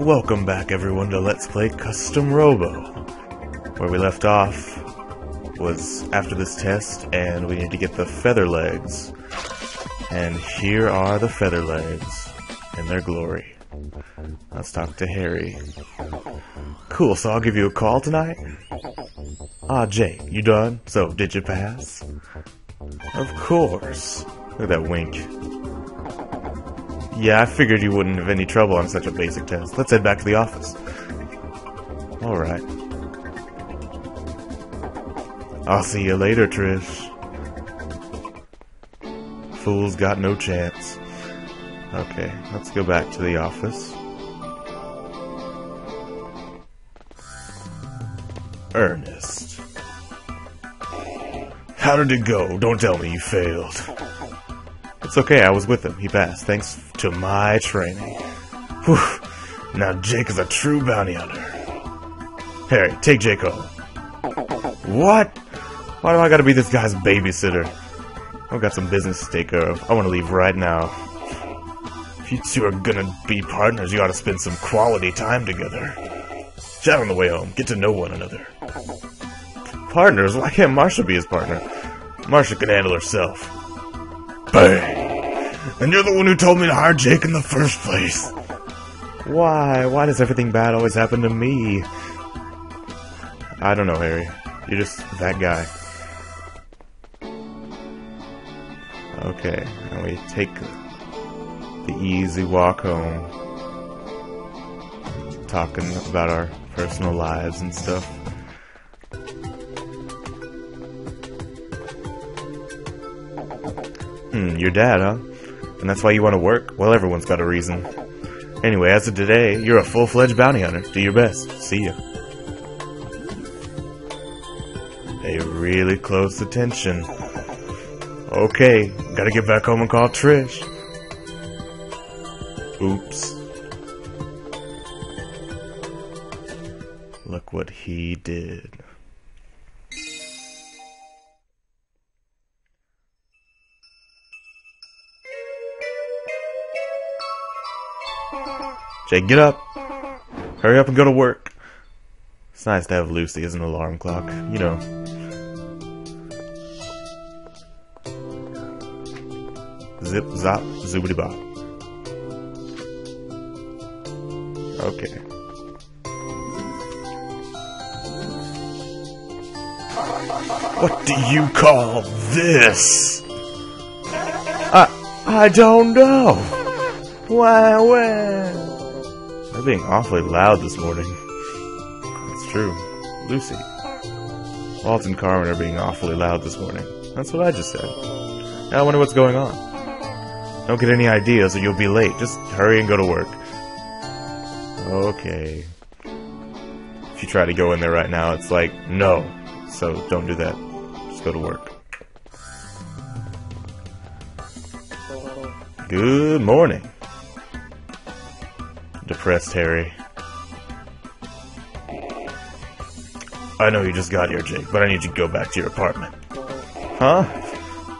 Welcome back everyone to Let's Play Custom Robo. Where we left off was after this test, and we need to get the feather legs. And here are the feather legs in their glory. Let's talk to Harry. Cool, so I'll give you a call tonight? Ah, Jay, you done? So, did you pass? Of course. Look at that wink. Yeah, I figured you wouldn't have any trouble on such a basic test. Let's head back to the office. Alright. I'll see you later, Trish. Fool's got no chance. Okay, let's go back to the office. Ernest. How did it go? Don't tell me you failed. It's okay, I was with him. He passed, thanks to my training. Whew. Now Jake is a true bounty hunter. Harry, take Jake home. What? Why do I gotta be this guy's babysitter? I've got some business to take care of. I wanna leave right now. If you two are gonna be partners, you ought to spend some quality time together. Chat on the way home. Get to know one another. Partners? Why can't Marcia be his partner? Marcia can handle herself. Bang! And you're the one who told me to hire Jake in the first place! Why? Why does everything bad always happen to me? I don't know, Harry. You're just that guy. Okay, and we take the easy walk home. Talking about our personal lives and stuff. Your dad, huh? And that's why you want to work? Well, everyone's got a reason. Anyway, as of today, you're a full-fledged bounty hunter. Do your best. See ya. Pay really close attention. Okay, gotta get back home and call Trish. Oops. Look what he did. Jake, get up! Hurry up and go to work! It's nice to have Lucy as an alarm clock, you know. Zip, zop, zoobity bop. Okay. What do you call this? I don't know! Why, well... They're being awfully loud this morning. That's true. Lucy. Walt and Carmen are being awfully loud this morning. That's what I just said. Now I wonder what's going on. Don't get any ideas or you'll be late. Just hurry and go to work. Okay. If you try to go in there right now, it's like, no. So don't do that. Just go to work. Good morning. Depressed Harry. I know you just got here, Jake, but I need you to go back to your apartment. Huh?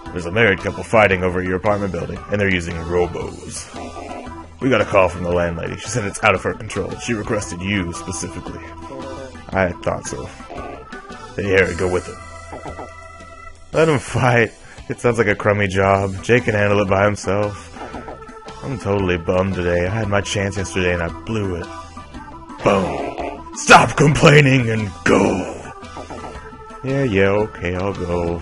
There's a married couple fighting over your apartment building, and they're using robos. We got a call from the landlady. She said it's out of her control. She requested you, specifically. I thought so. Hey, Harry, go with them. Let him fight. It sounds like a crummy job. Jake can handle it by himself. I'm totally bummed today. I had my chance yesterday and I blew it. Boom! Stop complaining and go! Yeah, okay, I'll go.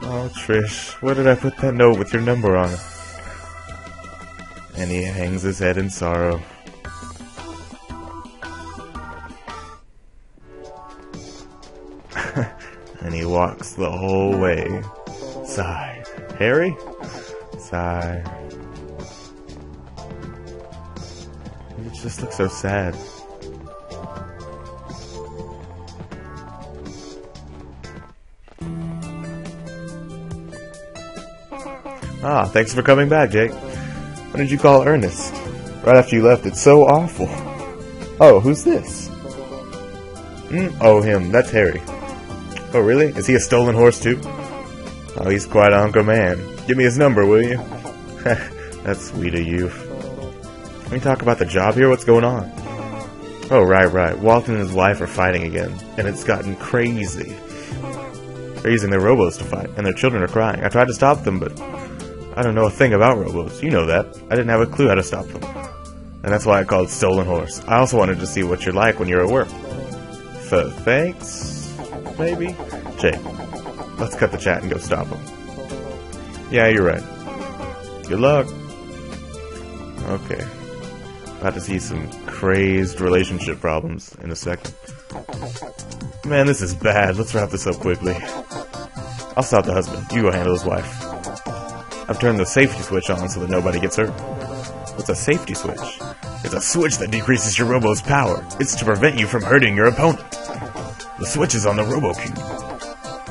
Oh, Trish, where did I put that note with your number on it? And he hangs his head in sorrow. And he walks the whole way. Sigh. Harry? Sigh. It just looks so sad. Ah, thanks for coming back, Jake. When did you call Ernest? Right after you left, it's so awful. Oh, who's this? Oh, him. That's Harry. Oh, really? Is he a stolen horse, too? Oh, he's quite a hunk of man. Give me his number, will you? That's sweet of you. we talk about the job here? What's going on? Oh, right. Walton and his wife are fighting again, and it's gotten crazy. They're using their robots to fight, and their children are crying. I tried to stop them, but I don't know a thing about robots. You know that. I didn't have a clue how to stop them. And that's why I called Stolen Horse. I also wanted to see what you're like when you're at work. So, thanks? Maybe? Jake, let's cut the chat and go stop them. Yeah, you're right. Good luck. Okay. About to see some crazed relationship problems in a second. Man, this is bad. Let's wrap this up quickly. I'll stop the husband. You go handle his wife. I've turned the safety switch on so that nobody gets hurt. What's a safety switch? It's a switch that decreases your robo's power. It's to prevent you from hurting your opponent. The switch is on the robo cube.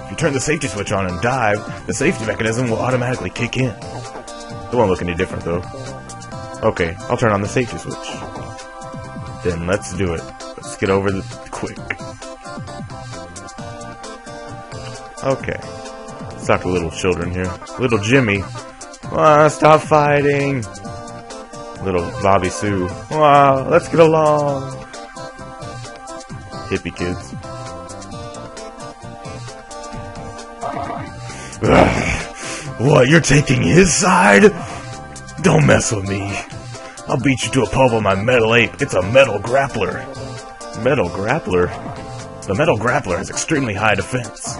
If you turn the safety switch on and dive, the safety mechanism will automatically kick in. It won't look any different, though. Okay, I'll turn on the safety switch. Then let's do it. Let's get over the quick. Okay. Let's talk to little children here. Little Jimmy. Ah, stop fighting. Little Bobby Sue. Wow, let's get along. Hippie kids. Ugh. What, you're taking his side? Don't mess with me. I'll beat you to a pulp with my metal ape. It's a metal grappler. Metal grappler? The metal grappler has extremely high defense.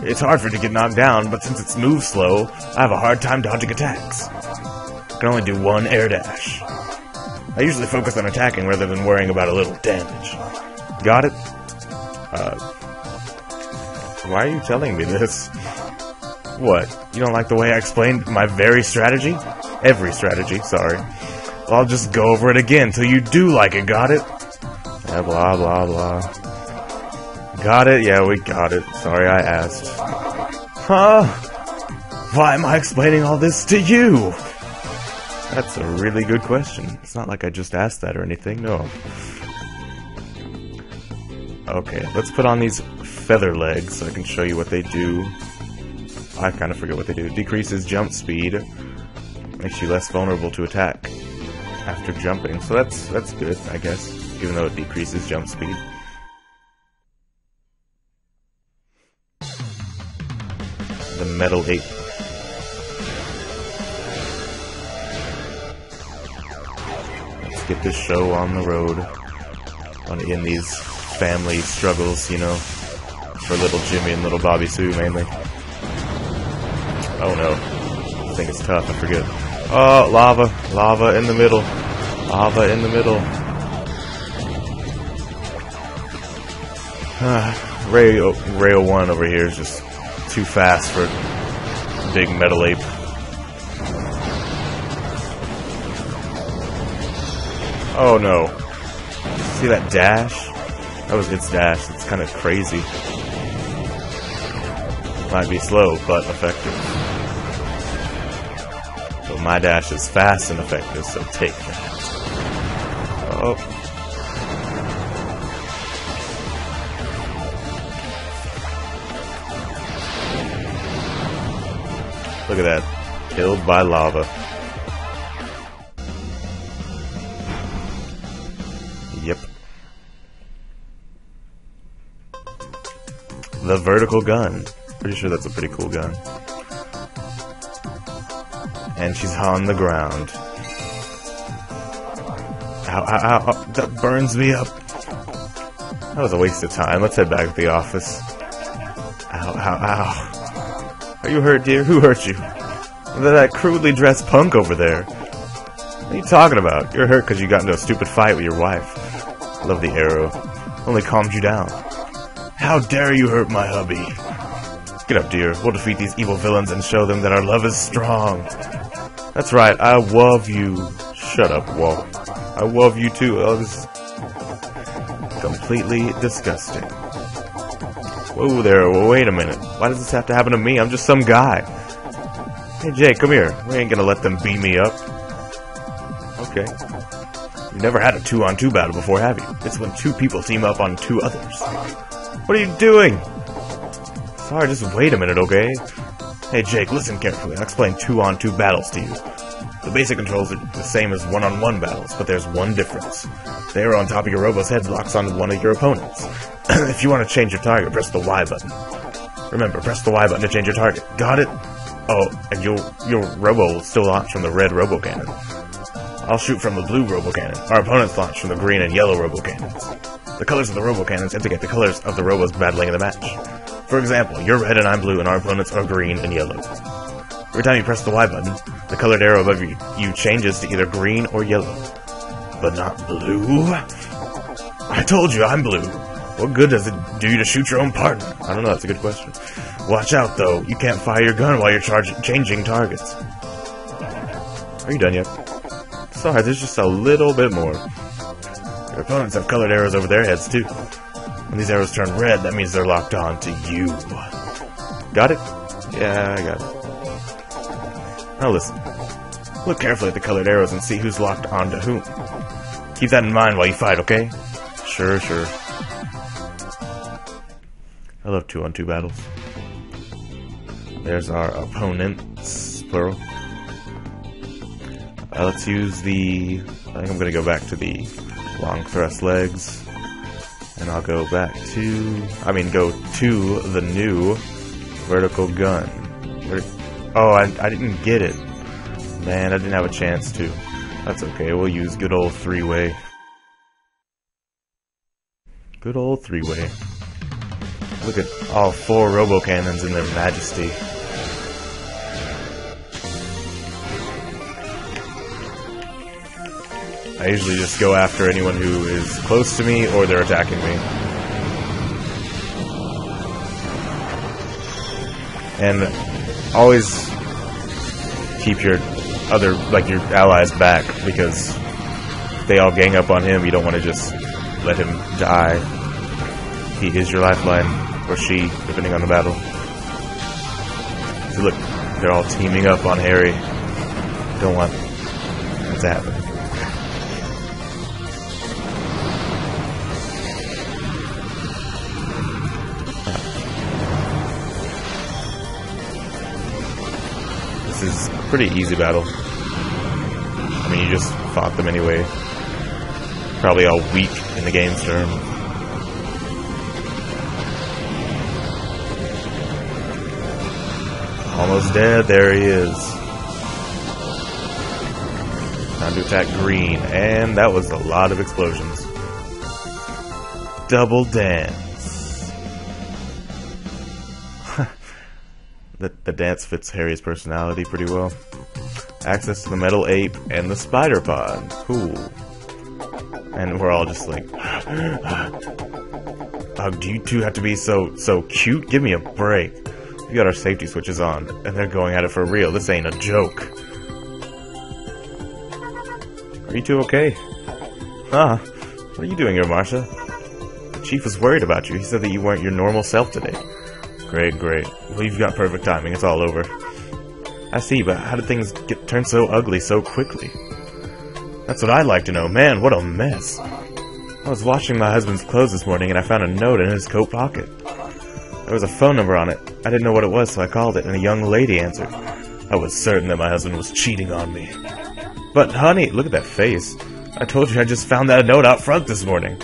It's hard for it to get knocked down, but since it's moved slow, I have a hard time dodging attacks. I can only do one air dash. I usually focus on attacking rather than worrying about a little damage. Got it? Why are you telling me this? What? You don't like the way I explained my very strategy? Every strategy, sorry. Well, I'll just go over it again till you do like it, got it? Yeah, blah, blah, blah. Got it? Yeah, we got it. Sorry, I asked. Huh? Why am I explaining all this to you? That's a really good question. It's not like I just asked that or anything, no. Okay, let's put on these feather legs so I can show you what they do. I kind of forget what they do. Decreases jump speed. Makes you less vulnerable to attack after jumping. So that's good, I guess, even though it decreases jump speed. The metal ape. Get this show on the road. Want to end these family struggles, you know, for little Jimmy and little Bobby Sue mainly. Oh no, I think it's tough. I forget. Oh, lava in the middle, lava in the middle. Rail one over here is just too fast for big metal ape. Oh no. See that dash? That was its dash. It's kind of crazy. Might be slow, but effective. But my dash is fast and effective, so take that. Oh. Look at that. Killed by lava. The vertical gun. Pretty sure that's a pretty cool gun. And she's on the ground. Ow. That burns me up. That was a waste of time. Let's head back to the office. Ow. Are you hurt, dear? Who hurt you? That crudely dressed punk over there. What are you talking about? You're hurt because you got into a stupid fight with your wife. Love the arrow. Only calmed you down. How dare you hurt my hubby? Get up, dear. We'll defeat these evil villains and show them that our love is strong. That's right. I love you. Shut up, Walt. I love you too. Oh, this is completely disgusting. Whoa there. Well, wait a minute. Why does this have to happen to me? I'm just some guy. Hey, Jake, come here. We ain't gonna let them beat me up. Okay. You've never had a 2-on-2 battle before, have you? It's when two people team up on two others. What are you doing? Sorry, just wait a minute, okay? Hey Jake, listen carefully. I'll explain 2-on-2 battles to you. The basic controls are the same as one-on-one battles, but there's one difference. The arrow on top of your robo's head locks onto one of your opponents. If you want to change your target, press the Y button. Remember, press the Y button to change your target. Got it? Oh, and your robo will still launch from the red robo cannon. I'll shoot from the blue robo cannon. Our opponents launch from the green and yellow robo cannons. The colors of the robo cannons indicate the colors of the robos battling in the match. For example, you're red and I'm blue, and our opponents are green and yellow. Every time you press the Y button, the colored arrow above you changes to either green or yellow. But not blue? I told you, I'm blue. What good does it do you to shoot your own partner? I don't know, that's a good question. Watch out, though. You can't fire your gun while you're changing targets. Are you done yet? Sorry, there's just a little bit more. Your opponents have colored arrows over their heads, too. When these arrows turn red, that means they're locked on to you. Got it? Yeah, I got it. Now listen. Look carefully at the colored arrows and see who's locked onto whom. Keep that in mind while you fight, okay? Sure, sure. I love 2-on-2 battles. There's our opponents, plural. Let's use the... I think I'm going to go back to the long thrust legs. And I'll go back to... I mean, go to the new vertical gun. Oh, I didn't get it. Man, I didn't have a chance to. That's okay, we'll use good old three-way. Good old three-way. Look at all four robocannons in their majesty. I usually just go after anyone who is close to me or they're attacking me. And always keep your other, like your allies back, because if they all gang up on him, you don't want to just let him die. He is your lifeline, or she, depending on the battle. So look, they're all teaming up on Harry. Don't want that to happen. This is a pretty easy battle. I mean, you just fought them anyway. Probably all weak in the game's term. Almost dead, there he is. Time to attack green, and that was a lot of explosions. Double dance. The dance fits Harry's personality pretty well. Access to the metal ape and the spider pod. Cool. And we're all just like... Oh, do you two have to be so cute? Give me a break. We got our safety switches on, and they're going at it for real. This ain't a joke. Are you two okay? Huh? What are you doing here, Marcia? The chief was worried about you. He said that you weren't your normal self today. Great, great. Well, you've got perfect timing. It's all over. I see, but how did things turn so ugly so quickly? That's what I'd like to know. Man, what a mess. I was washing my husband's clothes this morning, and I found a note in his coat pocket. There was a phone number on it. I didn't know what it was, so I called it, and a young lady answered. I was certain that my husband was cheating on me. But, honey, look at that face. I told you I just found that note out front this morning.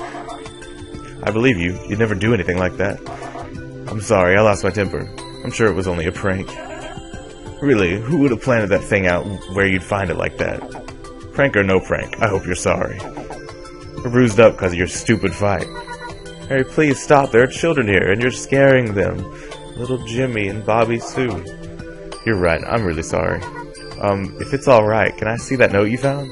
I believe you. You'd never do anything like that. I'm sorry, I lost my temper. I'm sure it was only a prank. Really, who would have planted that thing out where you'd find it like that? Prank or no prank, I hope you're sorry. We're bruised up because of your stupid fight. Harry, please stop. There are children here, and you're scaring them. Little Jimmy and Bobby Sue. You're right, I'm really sorry. If it's alright, can I see that note you found?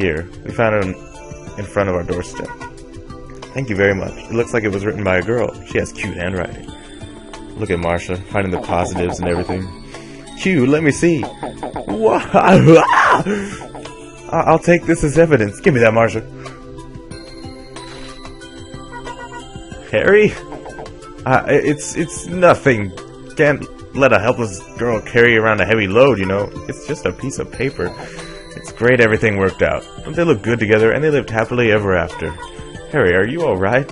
Here, we found it in front of our doorstep. Thank you very much. It looks like it was written by a girl. She has cute handwriting. Look at Marcia, finding the positives and everything. Q, let me see. I'll take this as evidence. Give me that, Marcia. Harry? It's nothing. Can't let a helpless girl carry around a heavy load, you know. It's just a piece of paper. It's great everything worked out. They look good together, and they lived happily ever after. Harry, are you alright?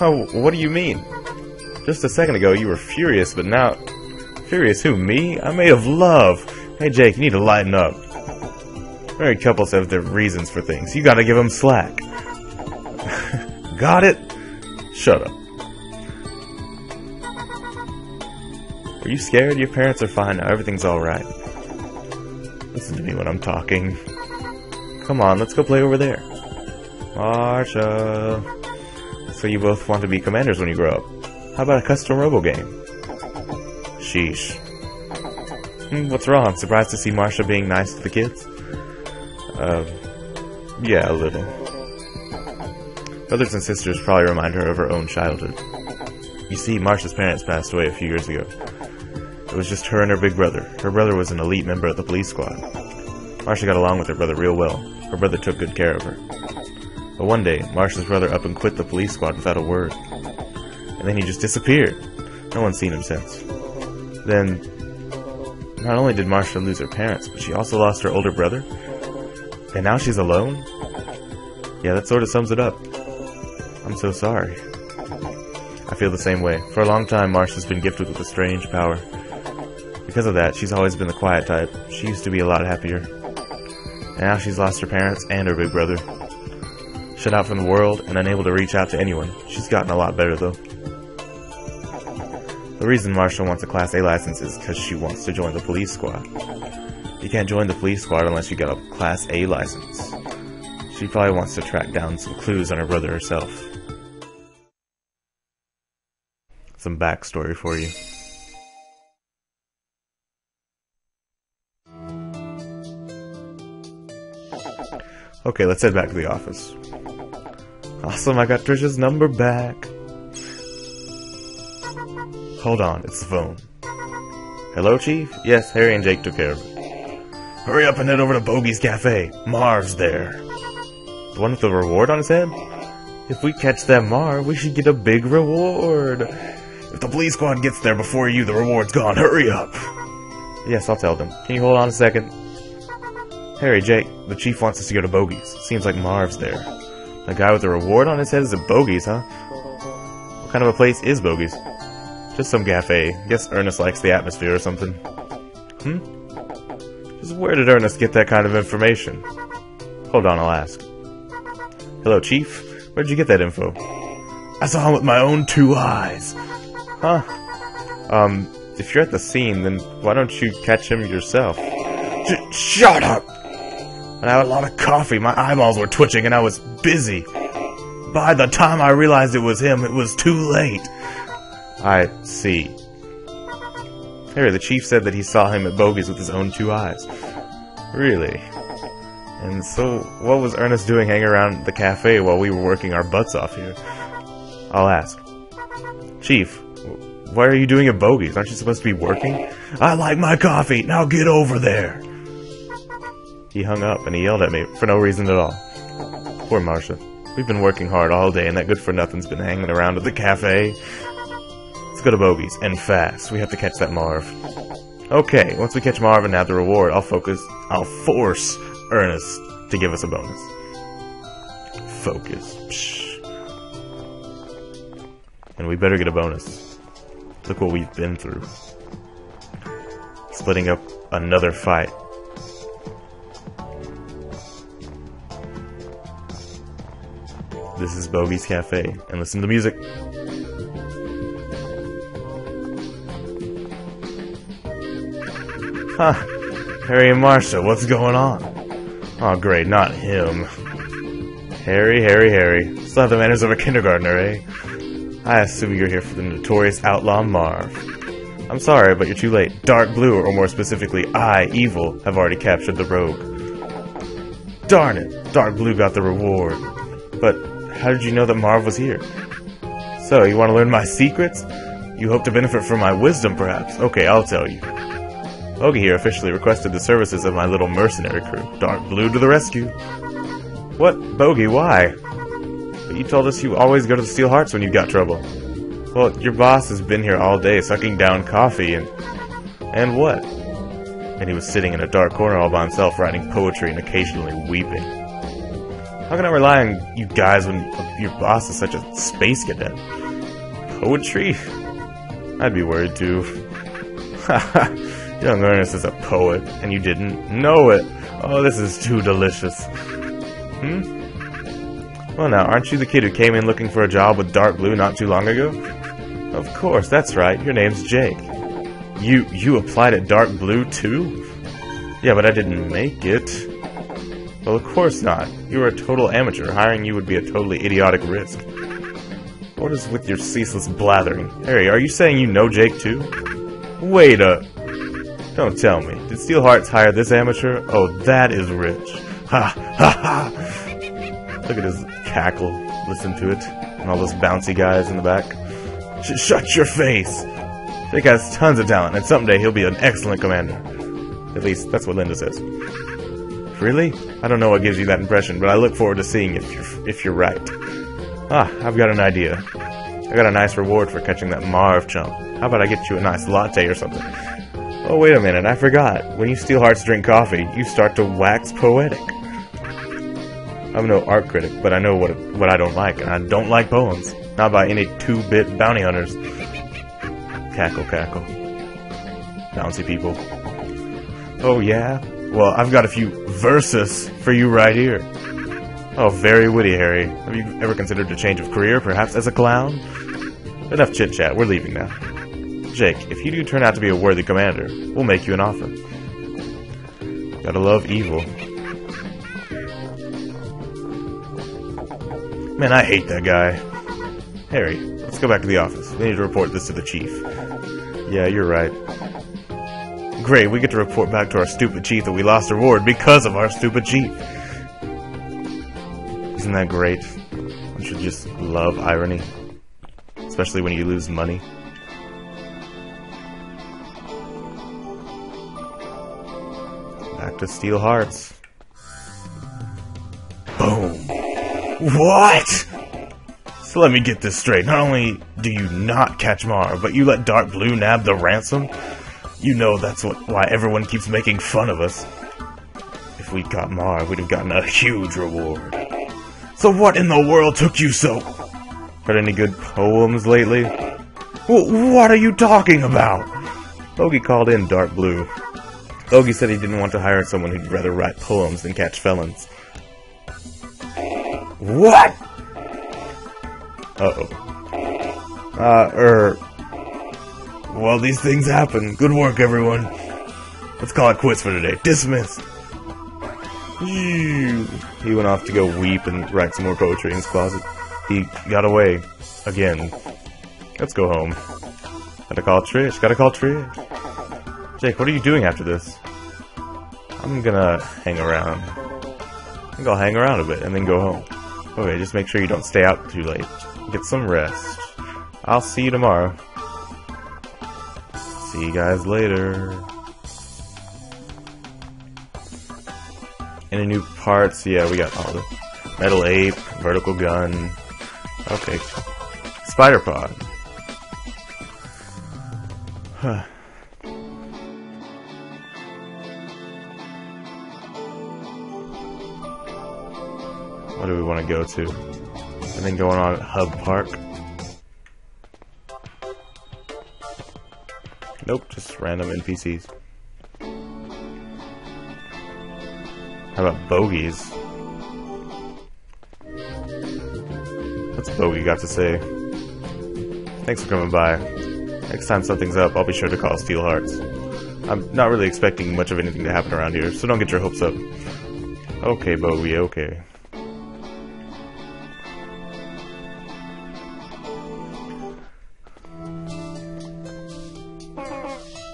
Oh, what do you mean? Just a second ago, you were furious, but now... Curious who, me? I'm made of love. Hey Jake, you need to lighten up. Married couples have their reasons for things. You gotta give them slack. Got it? Shut up. Are you scared? Your parents are fine now. Everything's alright. Listen to me when I'm talking. Come on, let's go play over there. Marcia. So you both want to be commanders when you grow up. How about a custom robo game? Sheesh. What's wrong? Surprised to see Marcia being nice to the kids? Yeah, a little. Brothers and sisters probably remind her of her own childhood. You see, Marcia's parents passed away a few years ago. It was just her and her big brother. Her brother was an elite member of the police squad. Marcia got along with her brother real well. Her brother took good care of her. But one day, Marcia's brother up and quit the police squad without a word. And then he just disappeared. No one's seen him since. Then, not only did Marcia lose her parents, but she also lost her older brother. And now she's alone? Yeah, that sort of sums it up. I'm so sorry. I feel the same way. For a long time, Marcia's been gifted with a strange power. Because of that, she's always been the quiet type. She used to be a lot happier. And now she's lost her parents and her big brother. Shut out from the world and unable to reach out to anyone. She's gotten a lot better, though. The reason Marcia wants a Class A license is because she wants to join the police squad. You can't join the police squad unless you got a Class A license. She probably wants to track down some clues on her brother herself. Some backstory for you. Okay, let's head back to the office. Awesome, I got Trisha's number back. Hold on, it's the phone. Hello, Chief? Yes, Harry and Jake took care of it. Hurry up and head over to Bogey's Cafe. Marv's there. The one with the reward on his head? If we catch that Marv, we should get a big reward. If the police squad gets there before you, the reward's gone. Hurry up. Yes, I'll tell them. Can you hold on a second? Harry, Jake, the Chief wants us to go to Bogey's. Seems like Marv's there. The guy with the reward on his head is at Bogey's, huh? What kind of a place is Bogey's? Just some cafe. Guess Ernest likes the atmosphere or something. Just where did Ernest get that kind of information? Hold on, I'll ask. Hello, Chief. Where'd you get that info? I saw him with my own two eyes. Huh. If you're at the scene, then why don't you catch him yourself? Shut up! When I had a lot of coffee, my eyeballs were twitching and I was busy. By the time I realized it was him, it was too late. I see. Harry, the Chief said that he saw him at Bogey's with his own two eyes. Really? And so, what was Ernest doing hanging around the cafe while we were working our butts off here? I'll ask. Chief, what are you doing at Bogey's? Aren't you supposed to be working? I like my coffee! Now get over there! He hung up and he yelled at me for no reason at all. Poor Marcia. We've been working hard all day and that good-for-nothing's been hanging around at the cafe. Let's go to Bogey's, and fast. We have to catch that Marv. Okay, once we catch Marv and have the reward, I'll force Ernest to give us a bonus. Focus. Psh. And we better get a bonus. Look what we've been through. Splitting up another fight. This is Bogey's Cafe, and listen to the music. Huh, Harry and Marcia, what's going on? Oh great, not him. Harry. Still have the manners of a kindergartner, eh? I assume you're here for the notorious outlaw Marv. I'm sorry, but you're too late. Dark Blue, or more specifically, I, Evil, have already captured the rogue. Darn it, Dark Blue got the reward. But how did you know that Marv was here? So, you want to learn my secrets? You hope to benefit from my wisdom, perhaps? Okay, I'll tell you. Bogey here officially requested the services of my little mercenary crew. Dark Blue to the rescue. What? Bogey, why? But you told us you always go to the Steel Hearts when you've got trouble. Well, your boss has been here all day sucking down coffee and... And what? And he was sitting in a dark corner all by himself writing poetry and occasionally weeping. How can I rely on you guys when your boss is such a space cadet? Poetry? I'd be worried too. Young Ernest is a poet, and you didn't know it. Oh, this is too delicious. Hmm? Well now, aren't you the kid who came in looking for a job with Dark Blue not too long ago? Of course, that's right. Your name's Jake. You applied at Dark Blue too? Yeah, but I didn't make it. Well, of course not. You were a total amateur. Hiring you would be a totally idiotic risk. What is with your ceaseless blathering? Harry, are you saying you know Jake too? Wait up. Don't tell me. Did Steel Hearts hire this amateur? Oh, that is rich. Ha ha ha! Look at his cackle. Listen to it. And all those bouncy guys in the back. Shut your face! Jake has tons of talent, and someday he'll be an excellent commander. At least, that's what Linda says. Really? I don't know what gives you that impression, but I look forward to seeing if you're right. Ah, I've got an idea. I got a nice reward for catching that Marv chump. How about I get you a nice latte or something? Oh, wait a minute, I forgot. When you Steel Hearts drink coffee, you start to wax poetic. I'm no art critic, but I know what I don't like, and I don't like poems. Not by any two-bit bounty hunters. Cackle, cackle. Bouncy people. Oh, yeah? Well, I've got a few verses for you right here. Oh, very witty, Harry. Have you ever considered a change of career, perhaps as a clown? Enough chit-chat. We're leaving now. Jake, if you do turn out to be a worthy commander, we'll make you an offer. Gotta love evil. Man, I hate that guy. Harry, let's go back to the office. We need to report this to the chief. Yeah, you're right. Great, we get to report back to our stupid chief that we lost a reward because of our stupid chief. Isn't that great? I should just love irony. Especially when you lose money. Back to Steel Hearts. Boom. What? So let me get this straight. Not only do you not catch Mar, but you let Dark Blue nab the ransom? You know that's why everyone keeps making fun of us. If we got Mar, we'd have gotten a huge reward. So what in the world took you so... Heard any good poems lately? What are you talking about? Bogey called in Dark Blue. Bogey said he didn't want to hire someone who'd rather write poems than catch felons. What? Uh-oh. Well, these things happen. Good work, everyone. Let's call it quits for today. Dismissed. He went off to go weep and write some more poetry in his closet. He got away. Again. Let's go home. Gotta call Trish. Gotta call Trish. Jake, what are you doing after this? I'm gonna hang around. I think I'll hang around a bit and then go home. Okay, just make sure you don't stay out too late. Get some rest. I'll see you tomorrow. See you guys later. Any new parts? Yeah, we got all the metal ape, vertical gun. Okay. Spider pod. Huh. What do we want to go to? And then going on at Hub Park. Nope, just random NPCs. How about Bogey's? What's Bogey got to say? Thanks for coming by. Next time something's up, I'll be sure to call Steel Hearts. I'm not really expecting much of anything to happen around here, so don't get your hopes up. Okay, Bogey, okay.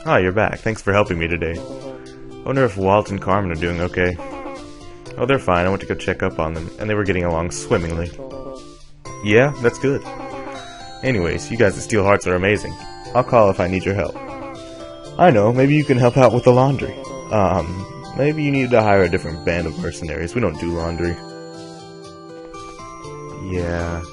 Ah, you're back. Thanks for helping me today. I wonder if Walt and Carmen are doing okay. Oh, they're fine. I went to go check up on them, and they were getting along swimmingly. Yeah, that's good. Anyways, you guys at Steel Hearts are amazing. I'll call if I need your help. I know, maybe you can help out with the laundry. Maybe you need to hire a different band of mercenaries. We don't do laundry. Yeah.